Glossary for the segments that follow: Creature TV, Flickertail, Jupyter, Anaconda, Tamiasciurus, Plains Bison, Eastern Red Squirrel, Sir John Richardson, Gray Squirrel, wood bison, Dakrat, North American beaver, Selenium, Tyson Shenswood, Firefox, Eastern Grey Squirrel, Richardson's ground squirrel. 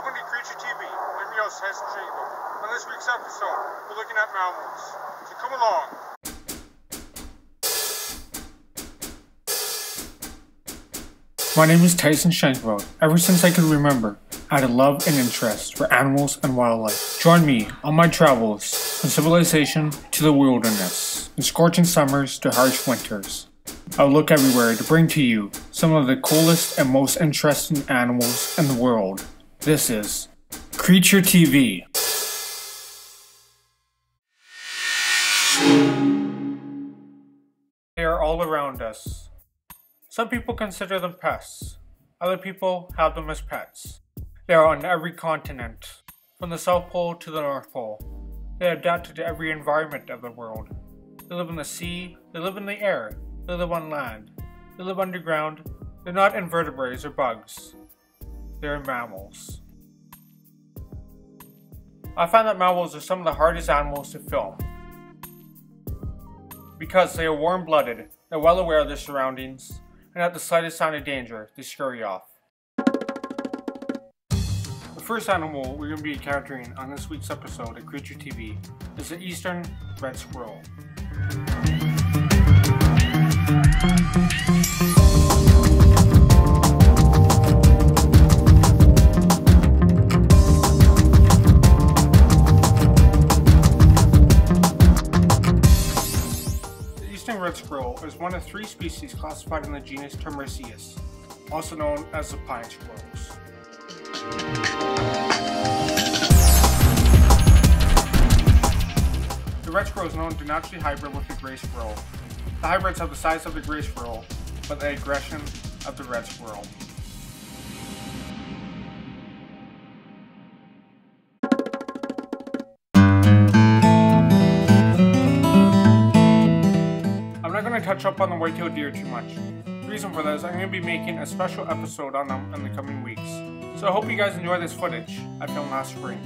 Welcome to Creature TV. I'm your host, Tyson Shenswood. On this week's episode, we're looking at mammals. So come along. My name is Tyson Shenswood. Ever since I could remember, I had a love and interest for animals and wildlife. Join me on my travels from civilization to the wilderness, from scorching summers to harsh winters. I'll look everywhere to bring to you some of the coolest and most interesting animals in the world. This is Creature TV. They are all around us. Some people consider them pests. Other people have them as pets. They are on every continent, from the South Pole to the North Pole. They adapted to every environment of the world. They live in the sea, they live in the air, they live on land, they live underground. They're not invertebrates or bugs. They're mammals. I find that mammals are some of the hardest animals to film, because they are warm-blooded, they're well aware of their surroundings, and at the slightest sign of danger, they scurry off. The first animal we're going to be encountering on this week's episode of Creature TV is the Eastern Red Squirrel. The Eastern Red Squirrel is one of three species classified in the genus Tamiasciurus, also known as the pine squirrels. The red squirrel is known to naturally hybrid with the gray squirrel. The hybrids have the size of the gray squirrel, but the aggression of the red squirrel. I'm not going to touch up on the white-tailed deer too much. The reason for that is I'm going to be making a special episode on them in the coming weeks. So I hope you guys enjoy this footage I filmed last spring.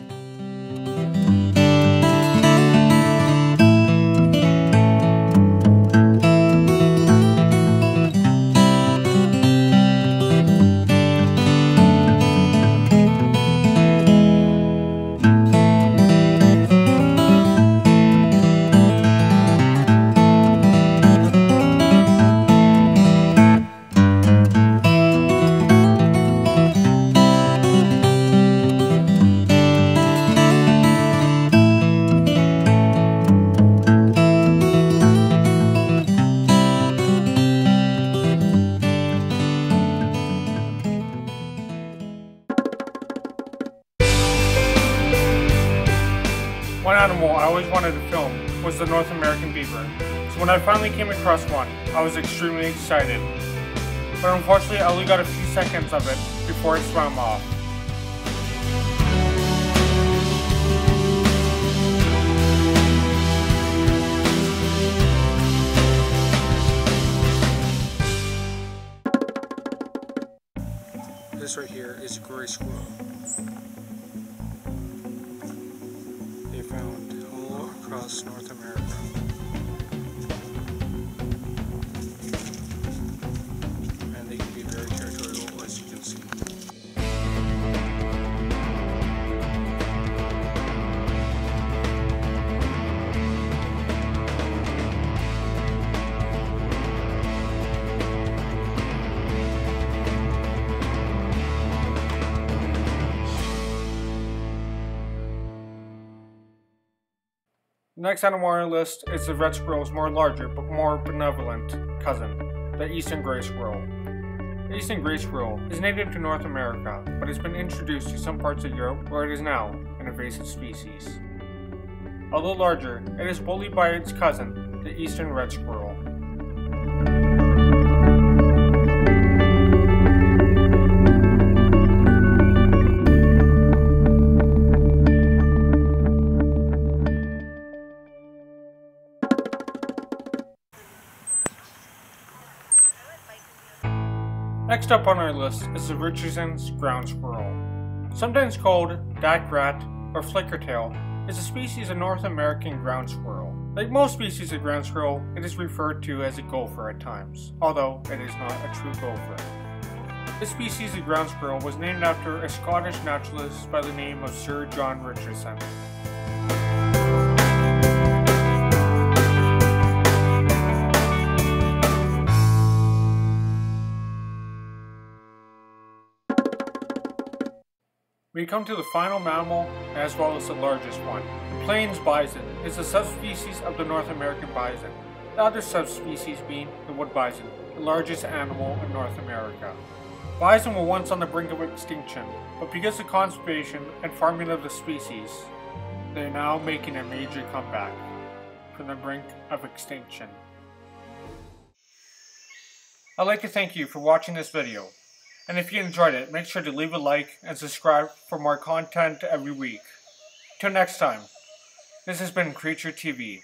One animal I always wanted to film was the North American beaver, so when I finally came across one, I was extremely excited. But unfortunately, I only got a few seconds of it before it swam off. This right here is a gray squirrel. Found all across North America, and they can be very territorial, as you can see. The next animal on our list is the red squirrel's more larger but more benevolent cousin, the Eastern Grey Squirrel. The Eastern Grey Squirrel is native to North America, but has been introduced to some parts of Europe where it is now an invasive species. Although larger, it is bullied by its cousin, the Eastern Red Squirrel. Next up on our list is the Richardson's ground squirrel. Sometimes called Dakrat or Flickertail, is a species of North American ground squirrel. Like most species of ground squirrel, it is referred to as a gopher at times, although it is not a true gopher. This species of ground squirrel was named after a Scottish naturalist by the name of Sir John Richardson. We come to the final mammal, as well as the largest one. The Plains bison is a subspecies of the North American bison, the other subspecies being the wood bison, the largest animal in North America. Bison were once on the brink of extinction, but because of conservation and farming of the species, they are now making a major comeback from the brink of extinction. I'd like to thank you for watching this video. And if you enjoyed it, make sure to leave a like and subscribe for more content every week. Till next time, this has been Creature TV.